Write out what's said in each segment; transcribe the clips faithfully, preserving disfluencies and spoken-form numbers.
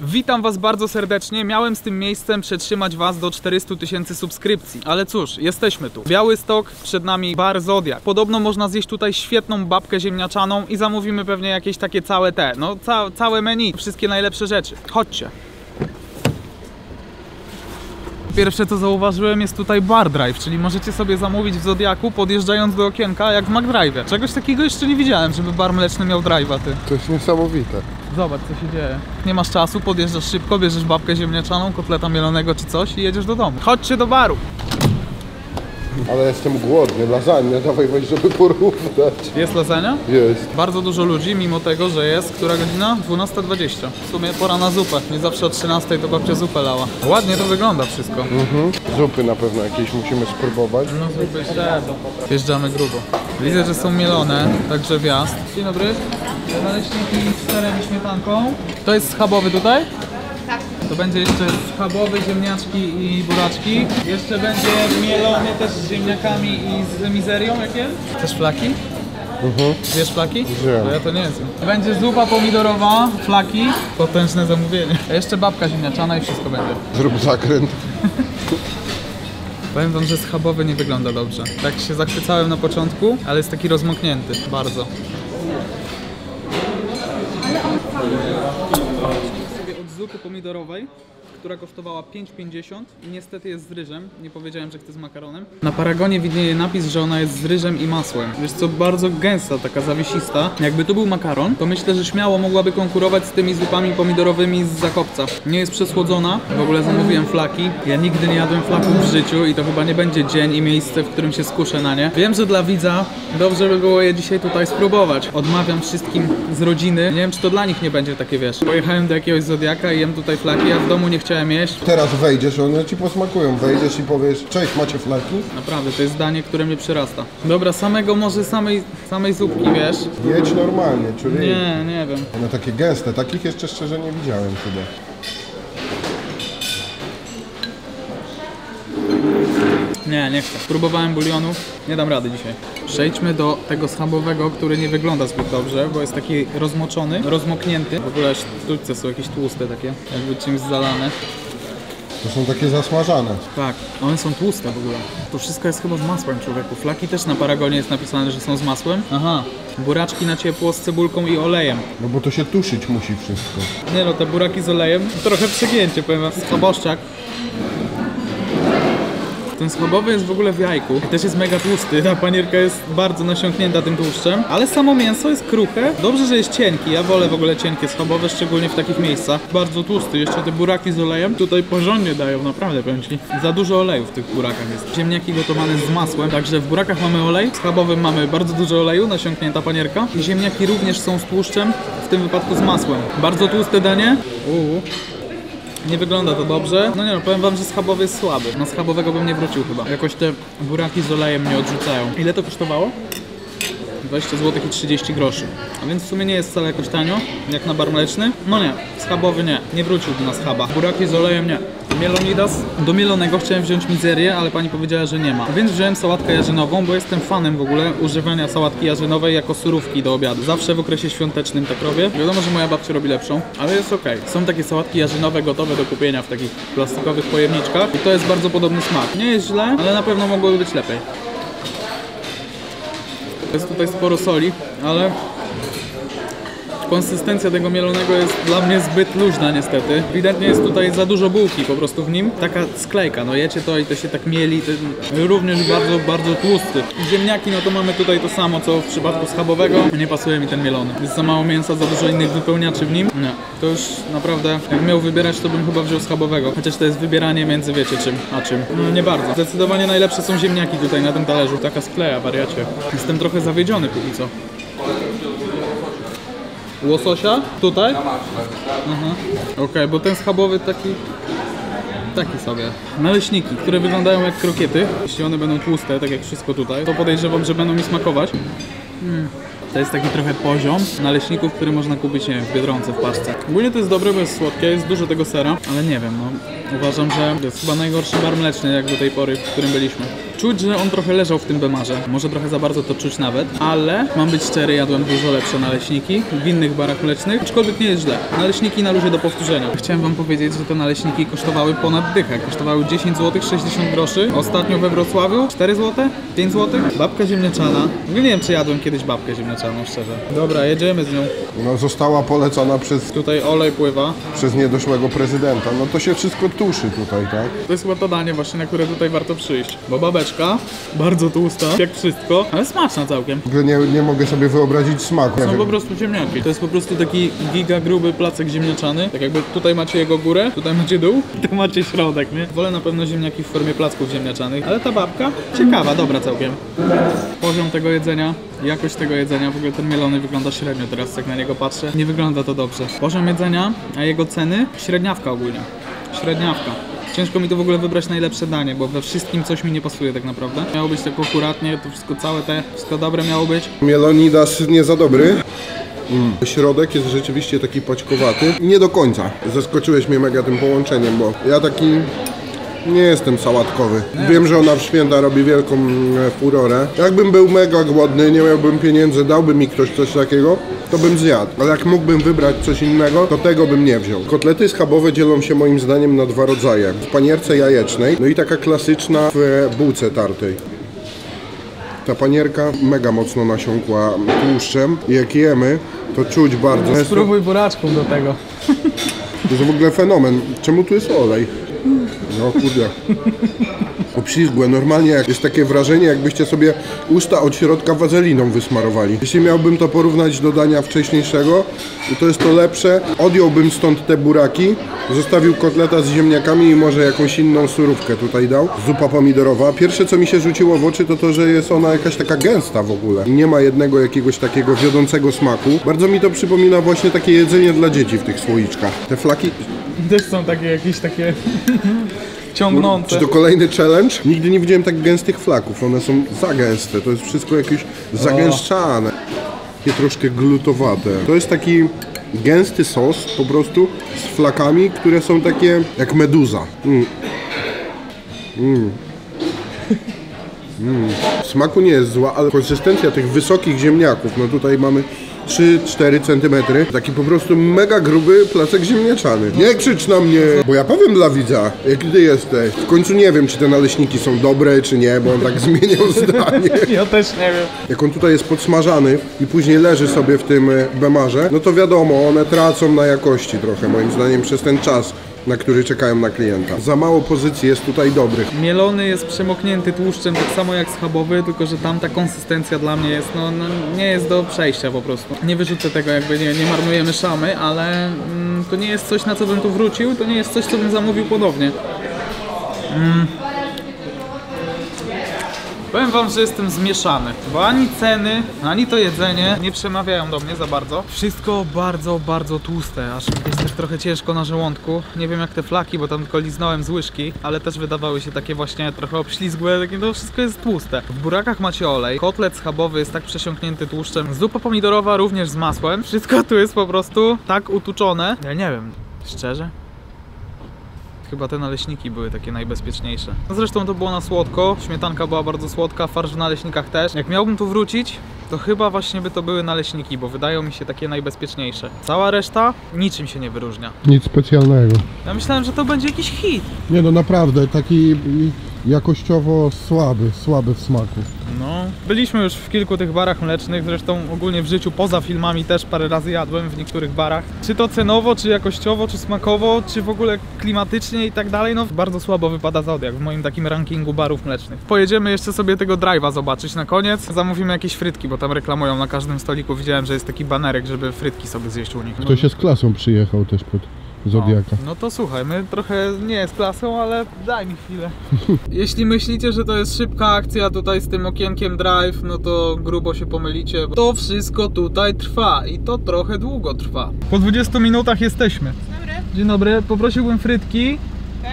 Witam Was bardzo serdecznie, miałem z tym miejscem przetrzymać Was do czterystu tysięcy subskrypcji, ale cóż, jesteśmy tu. Białystok, przed nami Bar Zodiak. Podobno można zjeść tutaj świetną babkę ziemniaczaną i zamówimy pewnie jakieś takie całe te, no ca całe menu, wszystkie najlepsze rzeczy. Chodźcie. Pierwsze co zauważyłem jest tutaj McDrive, czyli możecie sobie zamówić w Zodiaku podjeżdżając do okienka jak w McDrive'ie. Czegoś takiego jeszcze nie widziałem, żeby bar mleczny miał drive'a, ty. To jest niesamowite. Zobacz co się dzieje. Nie masz czasu, podjeżdżasz szybko, bierzesz babkę ziemniaczaną, kotleta mielonego czy coś i jedziesz do domu. Chodźcie do baru! Ale jestem głodny, lasagne, dawaj weź, żeby porównać. Jest lasagna? Jest. Bardzo dużo ludzi, mimo tego, że jest, która godzina? dwunasta dwadzieścia. W sumie pora na zupę. Nie zawsze o trzynastej to babcia zupę lała. Ładnie to wygląda wszystko. Mhm. Zupy na pewno jakieś musimy spróbować. No zupy jeszcze. Wjeżdżamy grubo. Widzę, że są mielone, także wjazd. Dzień dobry. Naleśniki z serem i śmietanką. To jest schabowy tutaj? Tak. To będzie jeszcze schabowy, ziemniaczki i buraczki. Jeszcze będzie mielony też z ziemniakami i z mizerią, jakie? Chcesz flaki? Mhm. Wiesz flaki? Wiem. No ja to nie jestem. Będzie zupa pomidorowa, flaki. Potężne zamówienie. A jeszcze babka ziemniaczana i wszystko będzie. Zrób zakręt. Powiem wam, że schabowy nie wygląda dobrze. Tak się zachwycałem na początku, ale jest taki rozmoknięty. Bardzo. Zupy pomidorowej, która kosztowała pięć pięćdziesiąt i niestety jest z ryżem, nie powiedziałem, że chce z makaronem. Na paragonie widnieje napis, że ona jest z ryżem i masłem. Wiesz co, bardzo gęsta, taka zawiesista. Jakby tu był makaron, to myślę, że śmiało mogłaby konkurować z tymi zupami pomidorowymi z Zakopca. Nie jest przesłodzona, w ogóle zamówiłem flaki. Ja nigdy nie jadłem flaków w życiu i to chyba nie będzie dzień i miejsce, w którym się skuszę na nie. Wiem, że dla widza dobrze by było je dzisiaj tutaj spróbować. Odmawiam wszystkim z rodziny. Nie wiem, czy to dla nich nie będzie takie, wiesz. Pojechałem do jakiegoś Zodiaka i jem tutaj flaki, a w domu nie chciałem jeść. Teraz wejdziesz, one ci posmakują. Wejdziesz i powiesz, cześć, macie flaki? Naprawdę, to jest zdanie, które mnie przerasta. Dobra, samego może samej, samej zupki, wiesz? Jedź normalnie, czyli... Nie, nie wiem. One takie gęste, takich jeszcze szczerze nie widziałem chyba. Nie, nie chcę. Próbowałem bulionu, nie dam rady dzisiaj. Przejdźmy do tego schabowego, który nie wygląda zbyt dobrze, bo jest taki rozmoczony, rozmoknięty. W ogóle sztućce są jakieś tłuste takie, jakby czymś zalane. To są takie zasmażane. Tak, one są tłuste w ogóle. To wszystko jest chyba z masłem, człowieku. Flaki też na paragonie jest napisane, że są z masłem. Aha. Buraczki na ciepło z cebulką i olejem. No bo to się tuszyć musi wszystko. Nie no, te buraki z olejem, trochę przegięcie, powiem wam. Schaboszczak. Ten schabowy jest w ogóle w jajku. Też jest mega tłusty. Ta panierka jest bardzo nasiąknięta tym tłuszczem. Ale samo mięso jest kruche. Dobrze, że jest cienki. Ja wolę w ogóle cienkie schabowe, szczególnie w takich miejscach. Bardzo tłusty. Jeszcze te buraki z olejem tutaj porządnie dają. Naprawdę, powiem ci. Za dużo oleju w tych burakach jest. Ziemniaki gotowane z masłem. Także w burakach mamy olej. W schabowym mamy bardzo dużo oleju, nasiąknięta panierka. I ziemniaki również są z tłuszczem. W tym wypadku z masłem. Bardzo tłuste danie. Uuu. Nie wygląda to dobrze. No nie no, powiem wam, że schabowy jest słaby. Na schabowego bym nie wrócił chyba. Jakoś te buraki z olejem mnie odrzucają. Ile to kosztowało? dwadzieścia złotych i trzydzieści groszy. A więc w sumie nie jest wcale jakoś tanio, jak na bar mleczny. No nie, schabowy nie. Nie wróciłby na schaba. Buraki z olejem nie. Mielonidas. Do mielonego chciałem wziąć mizerię, ale pani powiedziała, że nie ma. Więc wziąłem sałatkę jarzynową, bo jestem fanem w ogóle używania sałatki jarzynowej jako surówki do obiadu. Zawsze w okresie świątecznym tak robię. Wiadomo, że moja babcia robi lepszą, ale jest ok. Są takie sałatki jarzynowe gotowe do kupienia w takich plastikowych pojemniczkach i to jest bardzo podobny smak. Nie jest źle, ale na pewno mogłoby być lepiej. Jest tutaj sporo soli, ale konsystencja tego mielonego jest dla mnie zbyt luźna niestety. Ewidentnie jest tutaj za dużo bułki po prostu w nim. Taka sklejka, no jecie to i to się tak mieli. To również bardzo, bardzo tłusty. Ziemniaki, no to mamy tutaj to samo, co w przypadku schabowego. Nie pasuje mi ten mielony. Jest za mało mięsa, za dużo innych wypełniaczy w nim. No, to już naprawdę, jak miał wybierać, to bym chyba wziął schabowego. Chociaż to jest wybieranie między wiecie czym, a czym. No, nie bardzo. Zdecydowanie najlepsze są ziemniaki tutaj na tym talerzu. Taka skleja, wariacie. Jestem trochę zawiedziony póki co. Łososia? Tutaj? Mhm. Okej, okay, bo ten schabowy taki... Taki sobie. Naleśniki, które wyglądają jak krokiety. Jeśli one będą tłuste, tak jak wszystko tutaj, to podejrzewam, że będą mi smakować. Mm. To jest taki trochę poziom naleśników, który można kupić, nie wiem, w Biedronce, w paczce. Ogólnie to jest dobre, bo jest słodkie, jest dużo tego sera, ale nie wiem, no. Uważam, że to jest chyba najgorszy bar mleczny jak do tej pory, w którym byliśmy. Czuć, że on trochę leżał w tym bemarze. Może trochę za bardzo to czuć nawet, ale mam być szczery, jadłem dużo lepsze naleśniki w innych barach mlecznych, aczkolwiek nie jest źle. Naleśniki na luzie do powtórzenia. Chciałem wam powiedzieć, że te naleśniki kosztowały ponad dychę. Kosztowały dziesięć złotych sześćdziesiąt groszy. Ostatnio we Wrocławiu cztery złote? pięć złotych? Babka ziemniaczana. Nie wiem, czy jadłem kiedyś babkę ziemniaczaną, szczerze. Dobra, jedziemy z nią. No, została polecona przez... Tutaj olej pływa. Przez niedoszłego prezydenta. No to się wszystko tuszy tutaj, tak? To jest chyba to danie właśnie, na które tutaj warto przyjść. Bo babeczka, bardzo tłusta, jak wszystko, ale smaczna całkiem. Nie, nie mogę sobie wyobrazić smaku. Są po prostu ziemniaki. To jest po prostu taki giga gruby placek ziemniaczany. Tak jakby tutaj macie jego górę, tutaj macie dół, tu macie środek, nie? Wolę na pewno ziemniaki w formie placków ziemniaczanych. Ale ta babka ciekawa, dobra całkiem. Poziom tego jedzenia, jakość tego jedzenia, w ogóle ten mielony wygląda średnio teraz, jak na niego patrzę. Nie wygląda to dobrze. Poziom jedzenia, a jego ceny, średniawka ogólnie. Średniawka. Ciężko mi to w ogóle wybrać najlepsze danie, bo we wszystkim coś mi nie pasuje tak naprawdę. Miało być tak akuratnie, to wszystko całe te, wszystko dobre miało być. Mielonidas nie za dobry. Mm. Środek jest rzeczywiście taki paćkowaty. Nie do końca. Zaskoczyłeś mnie mega tym połączeniem, bo ja taki... nie jestem sałatkowy. Wiem, że ona w święta robi wielką furorę. Jakbym był mega głodny, nie miałbym pieniędzy, dałby mi ktoś coś takiego, to bym zjadł. Ale jak mógłbym wybrać coś innego, to tego bym nie wziął. Kotlety schabowe dzielą się moim zdaniem na dwa rodzaje. W panierce jajecznej, no i taka klasyczna w bułce tartej. Ta panierka mega mocno nasiąkła tłuszczem i jak jemy, to czuć bardzo. Spróbuj buraczką do tego. To jest w ogóle fenomen. Czemu tu jest olej? No kurde. Obślizgłe. Normalnie jest takie wrażenie, jakbyście sobie usta od środka wazeliną wysmarowali. Jeśli miałbym to porównać do dania wcześniejszego, to jest to lepsze. Odjąłbym stąd te buraki, zostawił kotleta z ziemniakami i może jakąś inną surówkę tutaj dał. Zupa pomidorowa. Pierwsze, co mi się rzuciło w oczy, to to, że jest ona jakaś taka gęsta w ogóle. Nie ma jednego jakiegoś takiego wiodącego smaku. Bardzo mi to przypomina właśnie takie jedzenie dla dzieci w tych słoiczkach. Te flaki... też są takie jakieś takie... ciągnące. Czy to kolejny challenge? Nigdy nie widziałem tak gęstych flaków, one są za gęste, to jest wszystko jakieś zagęszczane. Takie troszkę glutowate. To jest taki gęsty sos po prostu z flakami, które są takie jak meduza. Mm. Mm. Mm. W smaku nie jest zła, ale konsystencja tych wysokich ziemniaków, no tutaj mamy trzy cztery centymetry. Taki po prostu mega gruby placek ziemniaczany. Nie krzycz na mnie, bo ja powiem dla widza, jaki ty jesteś. W końcu nie wiem, czy te naleśniki są dobre, czy nie, bo on tak zmienił zdanie. Ja też nie wiem. Jak on tutaj jest podsmażany i później leży sobie w tym bemarze, no to wiadomo, one tracą na jakości trochę, moim zdaniem, przez ten czas, na który czekają na klienta. Za mało pozycji jest tutaj dobrych. Mielony jest przemoknięty tłuszczem, tak samo jak schabowy, tylko że tam ta konsystencja dla mnie jest, no, no nie jest do przejścia po prostu. Nie wyrzucę tego, jakby nie, nie marnujemy szamy, ale mm, to nie jest coś, na co bym tu wrócił, to nie jest coś, co bym zamówił podobnie. Mm. Powiem wam, że jestem zmieszany, bo ani ceny, ani to jedzenie nie przemawiają do mnie za bardzo. Wszystko bardzo, bardzo tłuste, aż jest też trochę ciężko na żołądku. Nie wiem jak te flaki, bo tam tylko liznąłem z łyżki, ale też wydawały się takie właśnie trochę obślizgłe, takie, to wszystko jest tłuste. W burakach macie olej, kotlet schabowy jest tak przesiąknięty tłuszczem, zupa pomidorowa również z masłem. Wszystko tu jest po prostu tak utuczone. Ja nie wiem, szczerze. Chyba te naleśniki były takie najbezpieczniejsze. No zresztą to było na słodko, śmietanka była bardzo słodka, farsz w naleśnikach też. Jak miałbym tu wrócić, to chyba właśnie by to były naleśniki, bo wydają mi się takie najbezpieczniejsze. Cała reszta niczym się nie wyróżnia. Nic specjalnego. Ja myślałem, że to będzie jakiś hit. Nie no, naprawdę, taki jakościowo słaby, słaby w smaku. No, byliśmy już w kilku tych barach mlecznych, zresztą ogólnie w życiu poza filmami też parę razy jadłem w niektórych barach. Czy to cenowo, czy jakościowo, czy smakowo, czy w ogóle klimatycznie i tak dalej, no bardzo słabo wypada Zodiak w moim takim rankingu barów mlecznych. Pojedziemy jeszcze sobie tego drive'a zobaczyć na koniec, zamówimy jakieś frytki, bo tam reklamują na każdym stoliku, widziałem, że jest taki banerek, żeby frytki sobie zjeść u nich. Ktoś się z klasą przyjechał też pod... Zodiaka. No, no to słuchaj, my trochę nie jest klasą, ale daj mi chwilę. Jeśli myślicie, że to jest szybka akcja tutaj z tym okienkiem drive, no to grubo się pomylicie. To wszystko tutaj trwa i to trochę długo trwa. Po dwudziestu minutach jesteśmy. Dzień dobry. Dzień dobry, poprosiłbym frytki. Tak?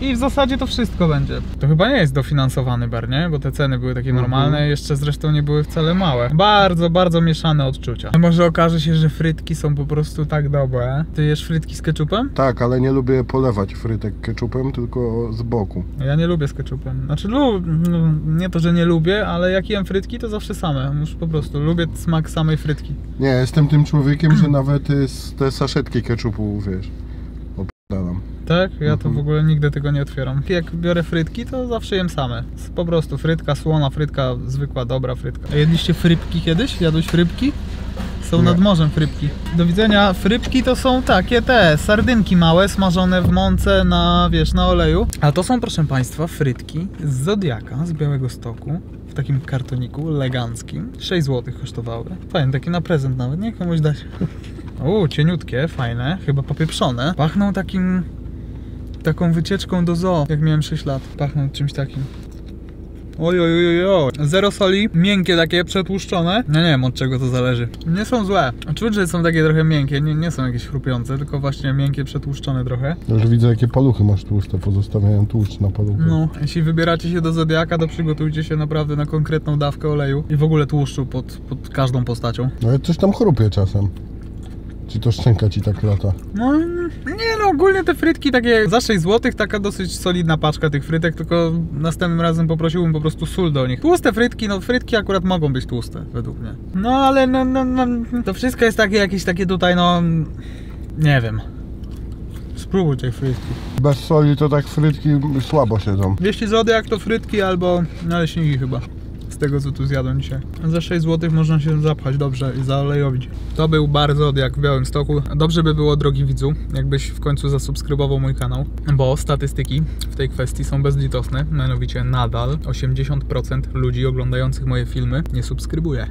I w zasadzie to wszystko będzie. To chyba nie jest dofinansowany bar, nie? Bo te ceny były takie normalne, jeszcze zresztą nie były wcale małe. Bardzo, bardzo mieszane odczucia. Może okaże się, że frytki są po prostu tak dobre. Ty jesz frytki z keczupem? Tak, ale nie lubię polewać frytek keczupem, tylko z boku. Ja nie lubię z keczupem. Znaczy, lu... nie to, że nie lubię, ale jak jem frytki, to zawsze same. Już po prostu lubię smak samej frytki. Nie, jestem tym człowiekiem, że nawet te saszetki keczupu, wiesz, opierdalam. Tak? Ja to w ogóle nigdy tego nie otwieram. Jak biorę frytki, to zawsze jem same. Po prostu frytka, słona frytka, zwykła, dobra frytka. A jedliście frypki kiedyś? Jadłeś frypki? Są nie. Nad morzem frypki. Do widzenia. Frypki to są takie te sardynki małe, smażone w mące na, wiesz, na oleju. A to są, proszę Państwa, frytki z Zodiaka, z Białegostoku. W takim kartoniku eleganckim. sześć złotych kosztowały. Fajne, takie na prezent nawet, nie? Komuś dać. Uuu, cieniutkie, fajne, chyba popieprzone. Pachną takim... taką wycieczką do zoo, jak miałem sześć lat. Pachną czymś takim. Oj, oj, oj, oj. Zero soli, miękkie takie, przetłuszczone. Ja nie wiem, od czego to zależy. Nie są złe. Czuć, że są takie trochę miękkie, nie, nie są jakieś chrupiące, tylko właśnie miękkie, przetłuszczone trochę. Już widzę, jakie paluchy masz tłuste, pozostawiają tłuszcz na paluchy. No, jeśli wybieracie się do Zodiaka, to przygotujcie się naprawdę na konkretną dawkę oleju i w ogóle tłuszczu pod, pod każdą postacią. Ale coś tam chrupie czasem. Czy to szczęka ci tak lata? No nie no, ogólnie te frytki takie za sześć złotych, taka dosyć solidna paczka tych frytek, tylko następnym razem poprosiłbym po prostu sól do nich. Tłuste frytki, no frytki akurat mogą być tłuste, według mnie. No ale no, no, no to wszystko jest takie jakieś takie tutaj, no nie wiem. Spróbuj tych frytki. Bez soli to tak frytki słabo siedzą. Jeśli Zodiak, to frytki albo naleśniki chyba. Tego, co tu zjadłem dzisiaj. Za sześć złotych można się zapchać dobrze i zaolejowić. To był bar Zodiak w Białymstoku. Dobrze by było, drogi widzu, jakbyś w końcu zasubskrybował mój kanał, bo statystyki w tej kwestii są bezlitosne. Mianowicie nadal osiemdziesiąt procent ludzi oglądających moje filmy nie subskrybuje.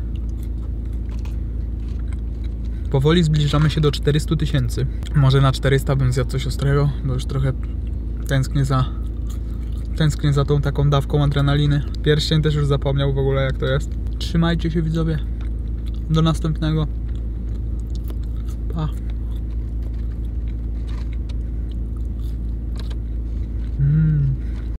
Powoli zbliżamy się do czterystu tysięcy. Może na czterysta bym zjadł coś ostrego, bo już trochę tęsknię za... Tęsknię za tą taką dawką adrenaliny. Pierścień też już zapomniał w ogóle, jak to jest. Trzymajcie się, widzowie. Do następnego. Pa.